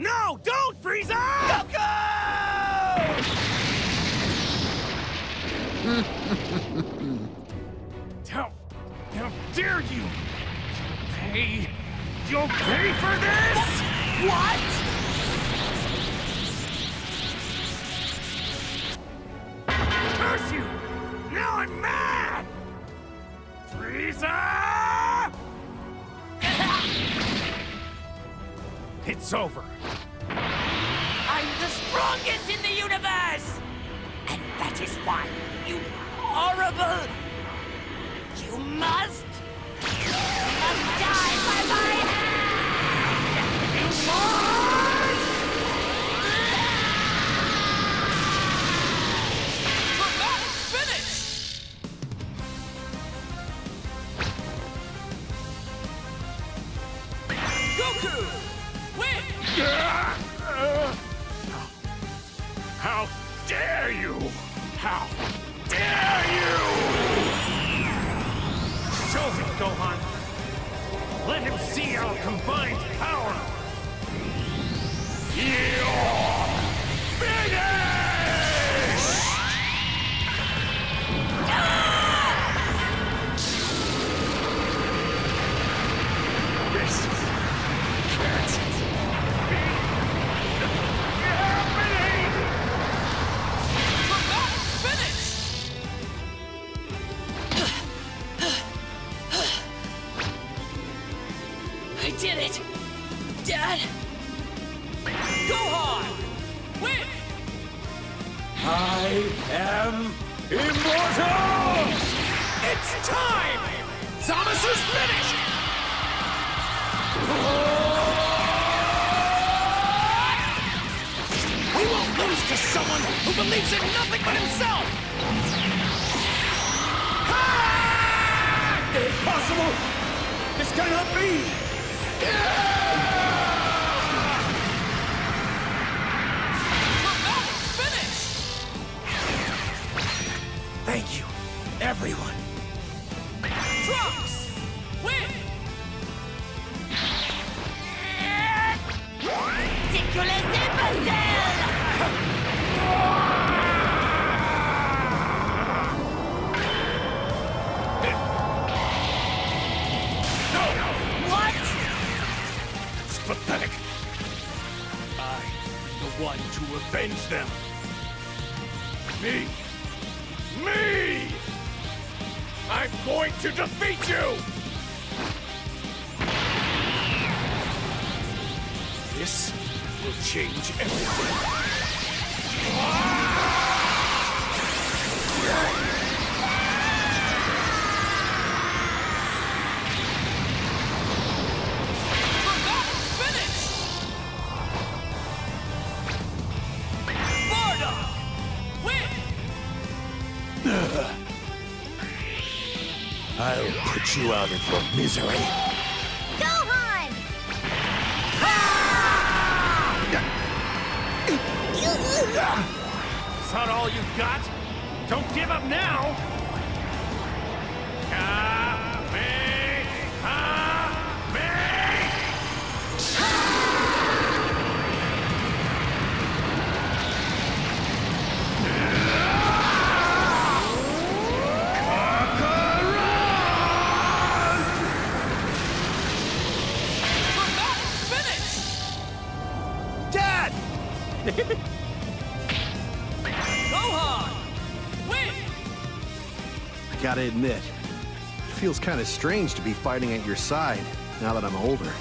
No, don't, Frieza! Goku! How dare you! You'll pay for this? What? Curse you! Now I'm mad! Frieza! It's over. I'm the strongest in the universe! And that is why, you horrible... You must... die by my hand! You must! Dramatic finish! Goku! Win! How dare you! How dare you! Show him, Gohan! Let him see our combined power! You're finished! This can't be happening! We're not finished! I did it! Dad! Gohan! Win! I am immortal! It's time! Samus is finished! We won't lose to someone who believes in nothing but himself! Ah! Impossible! This cannot be! Dramatic finish! Thank you, everyone. Trunks, win! Ridiculous imbecile! No! What? Pathetic. I am the one to avenge them. Me! I'm going to defeat you! This will change everything. I'll put you out of your misery. Gohan! Is that all you've got? Don't give up now! Gohan! Win! I gotta admit, it feels kind of strange to be fighting at your side now that I'm older.